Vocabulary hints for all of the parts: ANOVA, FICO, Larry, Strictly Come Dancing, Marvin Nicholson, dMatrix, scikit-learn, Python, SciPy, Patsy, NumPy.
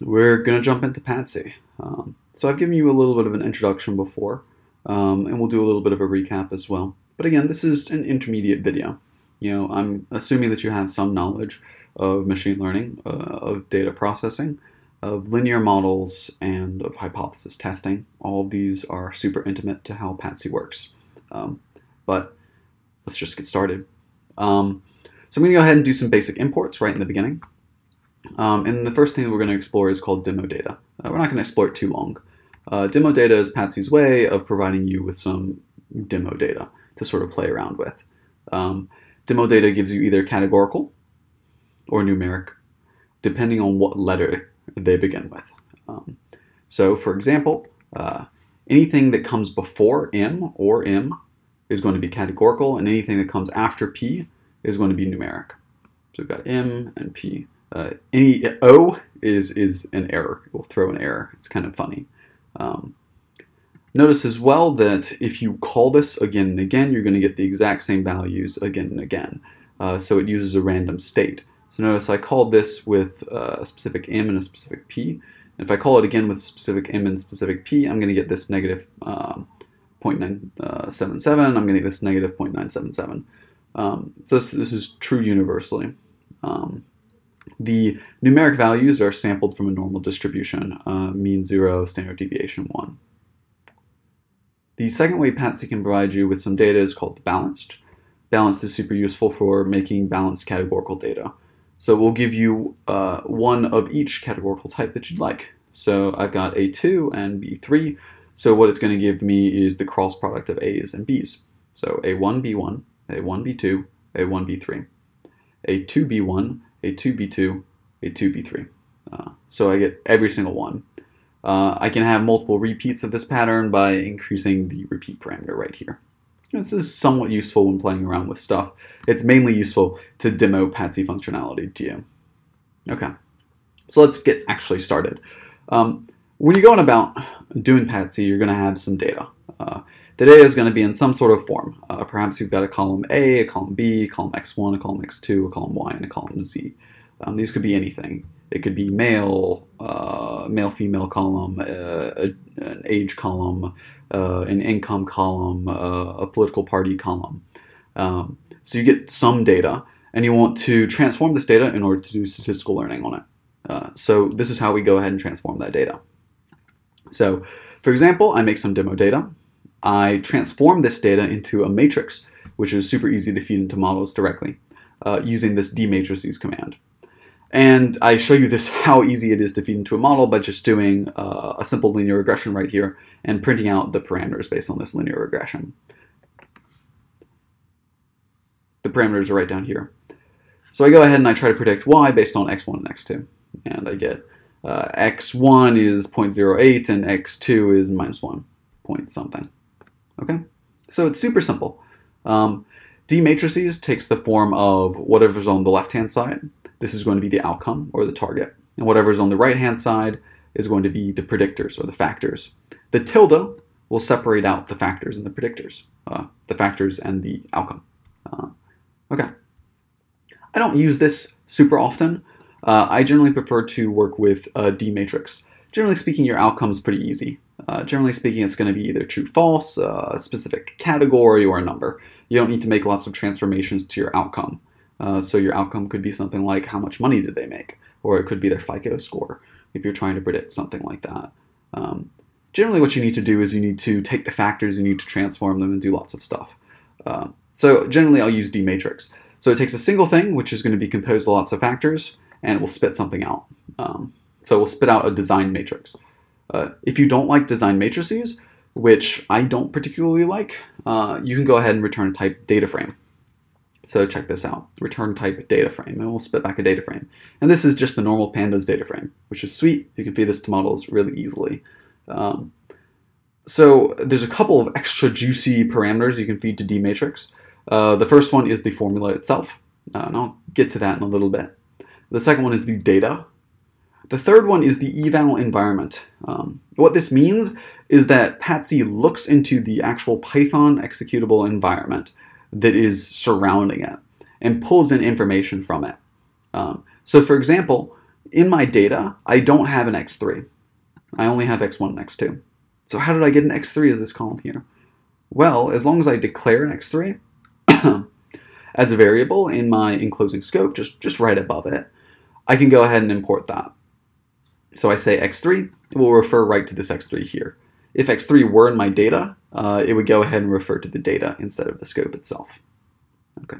we're going to jump into Patsy. So I've given you a little bit of an introduction before, and we'll do a little bit of a recap as well. But again, this is an intermediate video. You know, I'm assuming that you have some knowledge of machine learning, of data processing, of linear models, and of hypothesis testing. All of these are super intimate to how Patsy works. But let's just get started. So I'm going to go ahead and do some basic imports right in the beginning. And the first thing that we're going to explore is called demo data. We're not going to explore it too long. Demo data is Patsy's way of providing you with some demo data to sort of play around with. Demo data gives you either categorical or numeric, depending on what letter they begin with. So for example, anything that comes before M or M is going to be categorical, and anything that comes after P is going to be numeric. So we've got M and P. Any O is an error. It will throw an error. It's kind of funny. Notice as well that if you call this again and again, you're going to get the exact same values again and again. So it uses a random state. So notice I called this with a specific M and a specific P. And if I call it again with specific M and specific P, I'm going to get this negative 0.977. I'm going to get this negative 0.977. So this is true universally. The numeric values are sampled from a normal distribution, mean 0, standard deviation 1. The second way Patsy can provide you with some data is called the balanced. Balanced is super useful for making balanced categorical data. So we'll give you one of each categorical type that you'd like. So I've got A2 and B3. So what it's going to give me is the cross product of A's and B's. So A1, B1, A1, B2, A1, B3, A2, B1, A2, B2, A2, B3. So I get every single one. I can have multiple repeats of this pattern by increasing the repeat parameter right here. This is somewhat useful when playing around with stuff. It's mainly useful to demo Patsy functionality to you. Okay, so let's get actually started. When you're going about doing Patsy, you're going to have some data. The data is going to be in some sort of form. Perhaps you've got a column A, a column B, a column X1, a column X2, a column Y, and a column Z. These could be anything. It could be male, male-female column, an age column, an income column, a political party column. So you get some data, and you want to transform this data in order to do statistical learning on it. So this is how we go ahead and transform that data. So for example, I make some demo data. I transform this data into a matrix, which is super easy to feed into models directly using this dMatrices command. And I show you this how easy it is to feed into a model by just doing a simple linear regression right here and printing out the parameters based on this linear regression. The parameters are right down here. So I go ahead and I try to predict y based on x1 and x2. And I get x1 is 0.08 and x2 is minus 1 point something. Okay, so it's super simple. dMatrices takes the form of whatever's on the left-hand side. This is going to be the outcome or the target. And whatever's on the right-hand side is going to be the predictors or the factors. The tilde will separate out the factors and the predictors, the factors and the outcome. Okay. I don't use this super often. I generally prefer to work with dMatrix. Generally speaking, your outcome is pretty easy. Generally speaking, it's going to be either true, false, a specific category, or a number. You don't need to make lots of transformations to your outcome. So your outcome could be something like how much money did they make, or it could be their FICO score if you're trying to predict something like that. Generally, what you need to do is you need to take the factors, you need to transform them, and do lots of stuff. So generally, I'll use dMatrix. So it takes a single thing, which is going to be composed of lots of factors, and it will spit something out. So we'll spit out a design matrix. If you don't like design matrices, which I don't particularly like, you can go ahead and return type data frame. So check this out, return type data frame, and we'll spit back a data frame. And this is just the normal pandas data frame, which is sweet. You can feed this to models really easily. So there's a couple of extra juicy parameters you can feed to dMatrix. The first one is the formula itself, and I'll get to that in a little bit. The second one is the data. The third one is the eval environment. What this means is that Patsy looks into the actual Python executable environment that is surrounding it and pulls in information from it. So for example, in my data, I don't have an X3. I only have X1 and X2. So how did I get an X3 as this column here? Well, as long as I declare an X3 as a variable in my enclosing scope, just right above it, I can go ahead and import that. So I say X3, it will refer right to this X3 here. If X3 were in my data, it would go ahead and refer to the data instead of the scope itself. Okay.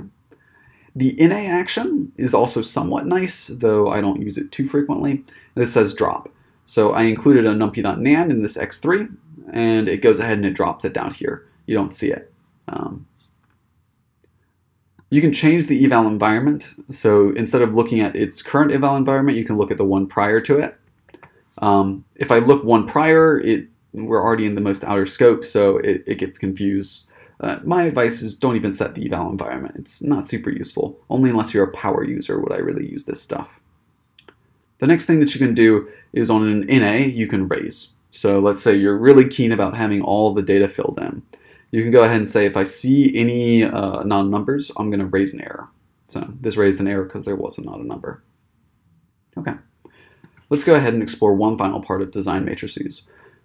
The NA action is also somewhat nice, though I don't use it too frequently. This says drop. So I included a numpy.NAND in this X3, and it goes ahead and it drops it down here. You don't see it. You can change the eval environment. So instead of looking at its current eval environment, you can look at the one prior to it. If I look one prior, we're already in the most outer scope, so it gets confused. My advice is don't even set the eval environment. It's not super useful. Only unless you're a power user would I really use this stuff. The next thing that you can do is on an NA, you can raise. So let's say you're really keen about having all the data filled in. You can go ahead and say, if I see any non-numbers, I'm going to raise an error. So this raised an error because there was not a number. Okay. Let's go ahead and explore one final part of design matrices.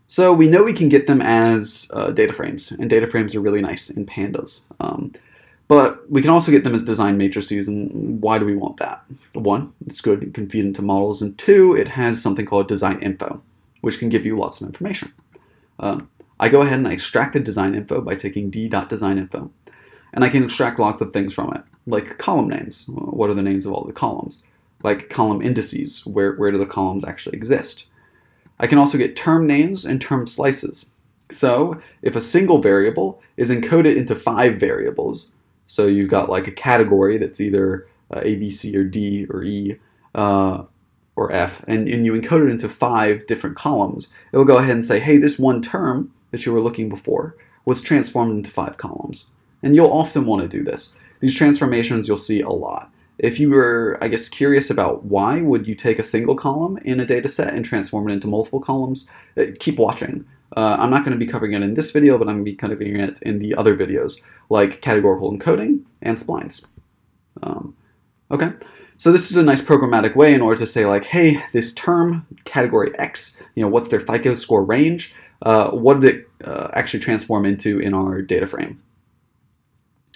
So we know we can get them as data frames, and data frames are really nice in pandas. But we can also get them as design matrices, and why do we want that? One, it's good, it can feed into models, and two, it has something called design info, which can give you lots of information. I go ahead and I extract the design info by taking d.designInfo, and I can extract lots of things from it, like column names. What are the names of all the columns? Like column indices, where do the columns actually exist? I can also get term names and term slices. So if a single variable is encoded into 5 variables, so you've got like a category that's either A, B, C, or D, or E, or F, and you encode it into 5 different columns, it will go ahead and say, hey, this one term that you were looking before was transformed into 5 columns. And you'll often want to do this. These transformations you'll see a lot. If you were, I guess, curious about why would you take a single column in a data set and transform it into multiple columns, keep watching. I'm not going to be covering it in this video, but I'm going to be covering it in the other videos, like categorical encoding and splines. Okay, so this is a nice programmatic way in order to say, like, hey, this term, category X, you know, what's their FICO score range? What did it actually transform into in our data frame?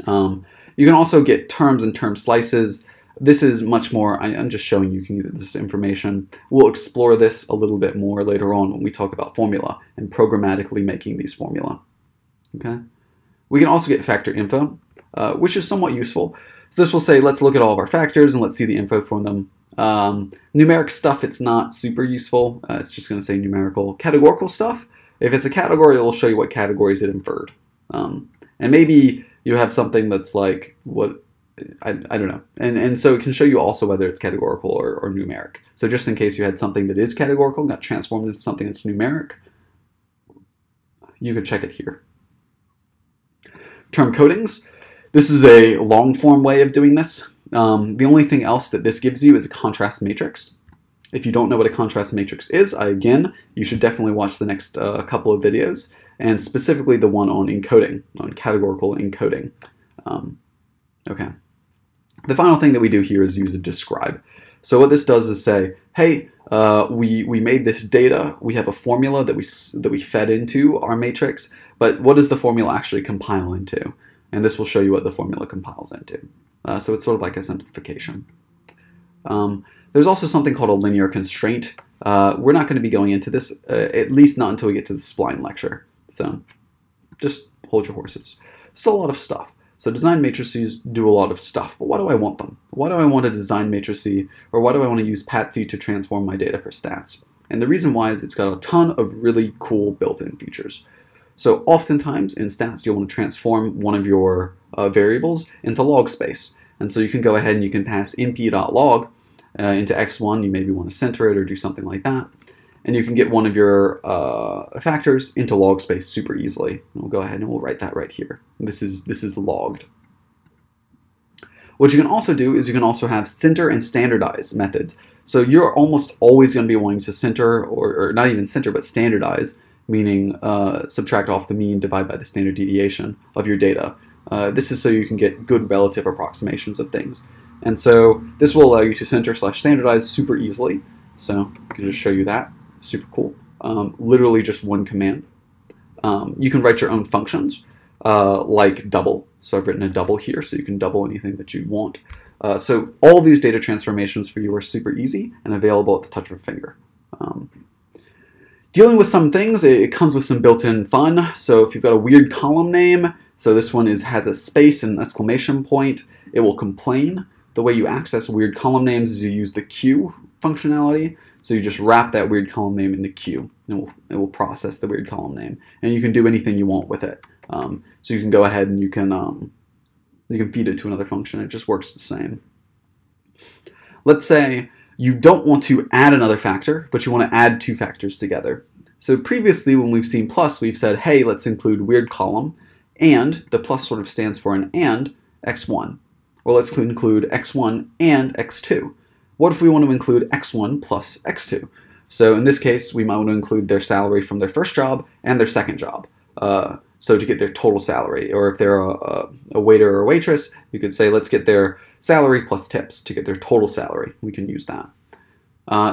You can also get terms and term slices. This is much more, I'm just showing you can get this information. We'll explore this a little bit more later on when we talk about formula and programmatically making these formula. Okay. We can also get factor info, which is somewhat useful. So this will say, let's look at all of our factors and let's see the info from them. Numeric stuff, it's not super useful. It's just going to say numerical. Categorical stuff, if it's a category, it'll show you what categories it inferred. And maybe you have something that's like, what, I don't know. And so it can show you also whether it's categorical or numeric. So just in case you had something that is categorical, got transformed into something that's numeric, you could check it here. Term codings. This is a long form way of doing this. The only thing else that this gives you is a contrast matrix. If you don't know what a contrast matrix is, again, you should definitely watch the next couple of videos, and specifically the one on encoding, on categorical encoding. Okay. The final thing that we do here is use a describe. So what this does is say, hey, we made this data, we have a formula that we fed into our matrix, but what does the formula actually compile into? And this will show you what the formula compiles into. So it's sort of like a simplification. There's also something called a linear constraint. We're not going to be going into this, at least not until we get to the spline lecture. So just hold your horses. It's a lot of stuff. So design matrices do a lot of stuff, but why do I want them? Why do I want a design matrice, or why do I want to use Patsy to transform my data for stats? And the reason why is it's got a ton of really cool built-in features. So oftentimes in stats, you'll want to transform one of your variables into log space. And so you can go ahead and you can pass np.log into x1, you maybe want to center it or do something like that. And you can get one of your factors into log space super easily. And we'll go ahead and we'll write that right here. This is logged. What you can also do is you can also have center and standardize methods. So you're almost always going to be wanting to center, or not even center, but standardize, meaning subtract off the mean, divide by the standard deviation of your data. This is so you can get good relative approximations of things. And so this will allow you to center/standardize super easily. So I can just show you that. Super cool. Literally just one command. You can write your own functions like double. So I've written a double here, so you can double anything that you want. So all these data transformations for you are super easy and available at the touch of a finger. Dealing with some things, it comes with some built-in fun. So if you've got a weird column name, so this one has a space and an exclamation point, it will complain. The way you access weird column names is you use the queue functionality. So you just wrap that weird column name in the queue, and it will process the weird column name. And you can do anything you want with it. So you can go ahead and you can feed it to another function. It just works the same. Let's say you don't want to add another factor, but you want to add two factors together. So previously when we've seen plus, we've said, hey, let's include weird column, and the plus sort of stands for an and x1. Well, let's include x1 and x2. What if we want to include x1 plus x2? So in this case, we might want to include their salary from their first job and their second job. So to get their total salary, or if they're a waiter or a waitress, you could say, let's get their salary plus tips to get their total salary. We can use that.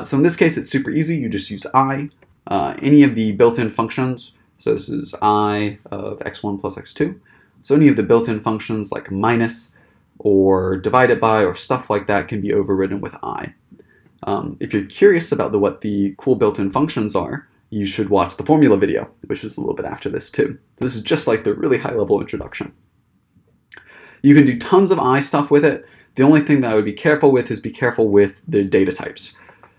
So in this case, it's super easy. You just use I, any of the built-in functions. So this is I of x1 plus x2. So any of the built-in functions like minus or divide it by or stuff like that can be overridden with I. If you're curious about what the cool built-in functions are, you should watch the formula video, which is a little bit after this too. So this is just like the really high-level introduction. You can do tons of I stuff with it. The only thing that I would be careful with is be careful with the data types.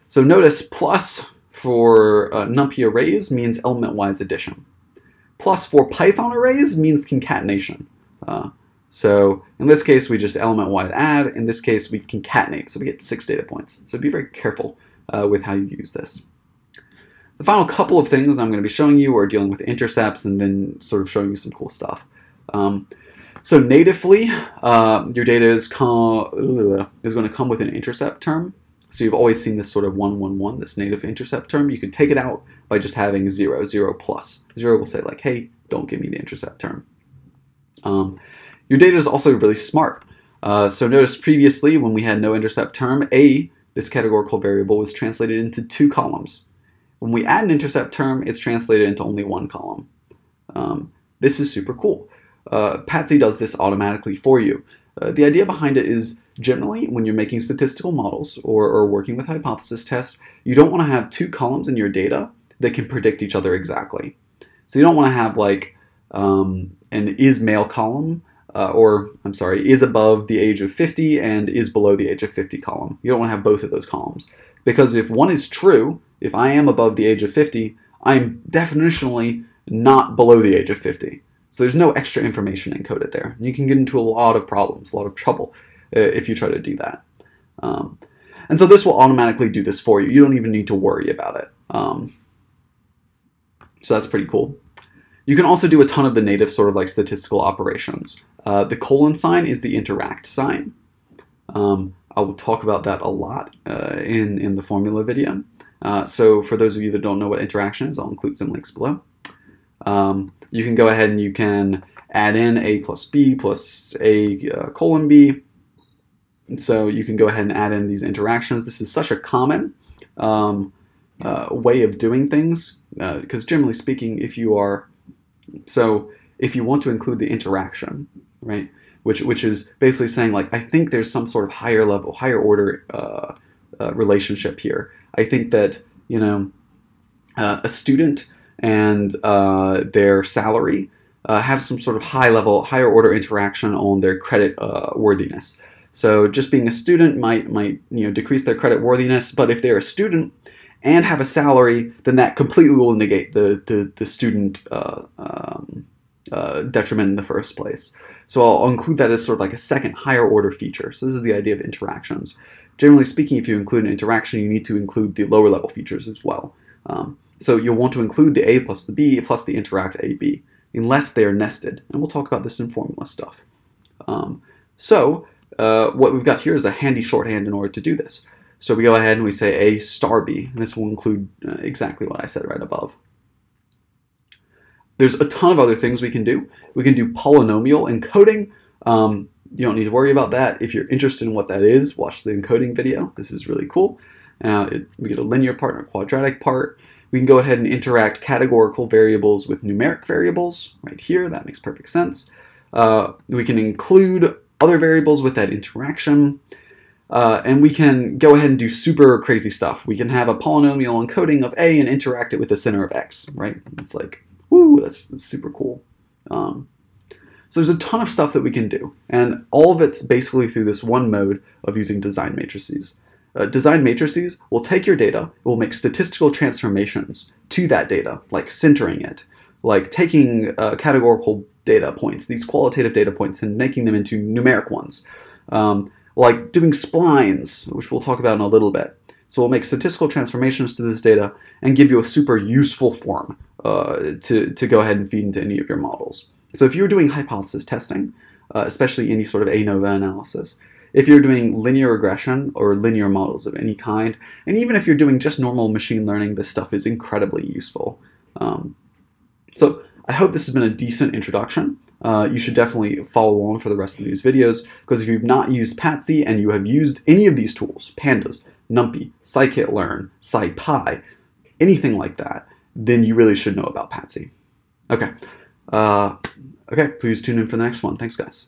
So notice plus for NumPy arrays means element-wise addition. Plus for Python arrays means concatenation. So in this case, we just element-wide add. In this case, we concatenate, so we get 6 data points. So be very careful with how you use this. The final couple of things I'm going to be showing you are dealing with intercepts and then sort of showing you some cool stuff. So natively, your data is going to come with an intercept term. So you've always seen this sort of 1, 1, 1, this native intercept term. You can take it out by just having 0, 0 plus. 0 will say like, hey, don't give me the intercept term. Your data is also really smart. So notice previously when we had no intercept term, A, this categorical variable, was translated into 2 columns. When we add an intercept term, it's translated into only 1 column. This is super cool. Patsy does this automatically for you. The idea behind it is generally when you're making statistical models or working with hypothesis tests, you don't want to have 2 columns in your data that can predict each other exactly. So you don't want to have like an is male column is above the age of 50 and is below the age of 50 column. You don't want to have both of those columns. Because if one is true, if I am above the age of 50, I'm definitionally not below the age of 50. So there's no extra information encoded there. And you can get into a lot of problems, a lot of trouble if you try to do that. And so this will automatically do this for you. You don't even need to worry about it. So that's pretty cool. You can also do a ton of the native sort of like statistical operations. The colon sign is the interact sign. I will talk about that a lot in the formula video. So for those of you that don't know what interaction is, I'll include some links below. You can go ahead and you can add in A plus B plus A colon B. And so you can go ahead and add in these interactions. This is such a common way of doing things because generally speaking, if you are if you want to include the interaction, right, which is basically saying like, I think there's some sort of higher level, higher order relationship here. I think that, you know, a student and their salary have some sort of high level, higher order interaction on their credit worthiness. So just being a student might, you know, decrease their credit worthiness, but if they're a student and have a salary, then that completely will negate the student detriment in the first place. So I'll include that as sort of like a second higher order feature. So this is the idea of interactions. Generally speaking, if you include an interaction, you need to include the lower level features as well. So you'll want to include the A plus the B plus the interact AB, unless they are nested. And we'll talk about this in formula stuff. What we've got here is a handy shorthand in order to do this. So we go ahead and we say A star B, and this will include exactly what I said right above. There's a ton of other things we can do. We can do polynomial encoding. You don't need to worry about that. If you're interested in what that is, watch the encoding video. This is really cool. We get a linear part and a quadratic part. We can go ahead and interact categorical variables with numeric variables right here. That makes perfect sense. We can include other variables with that interaction. And we can go ahead and do super crazy stuff. We can have a polynomial encoding of A and interact it with the center of X, right? It's like, woo, that's super cool. So there's a ton of stuff that we can do. And all of it's basically through this one mode of using design matrices. Design matrices will take your data, it will make statistical transformations to that data, like centering it, like taking categorical data points, these qualitative data points, and making them into numeric ones. Like doing splines, which we'll talk about in a little bit. So we'll make statistical transformations to this data and give you a super useful form to go ahead and feed into any of your models. So if you're doing hypothesis testing, especially any sort of ANOVA analysis, if you're doing linear regression or linear models of any kind, and even if you're doing just normal machine learning, this stuff is incredibly useful. So I hope this has been a decent introduction. You should definitely follow along for the rest of these videos, because if you've not used Patsy and you have used any of these tools, Pandas, NumPy, scikit-learn, SciPy, anything like that, then you really should know about Patsy. Okay, please tune in for the next one. Thanks, guys.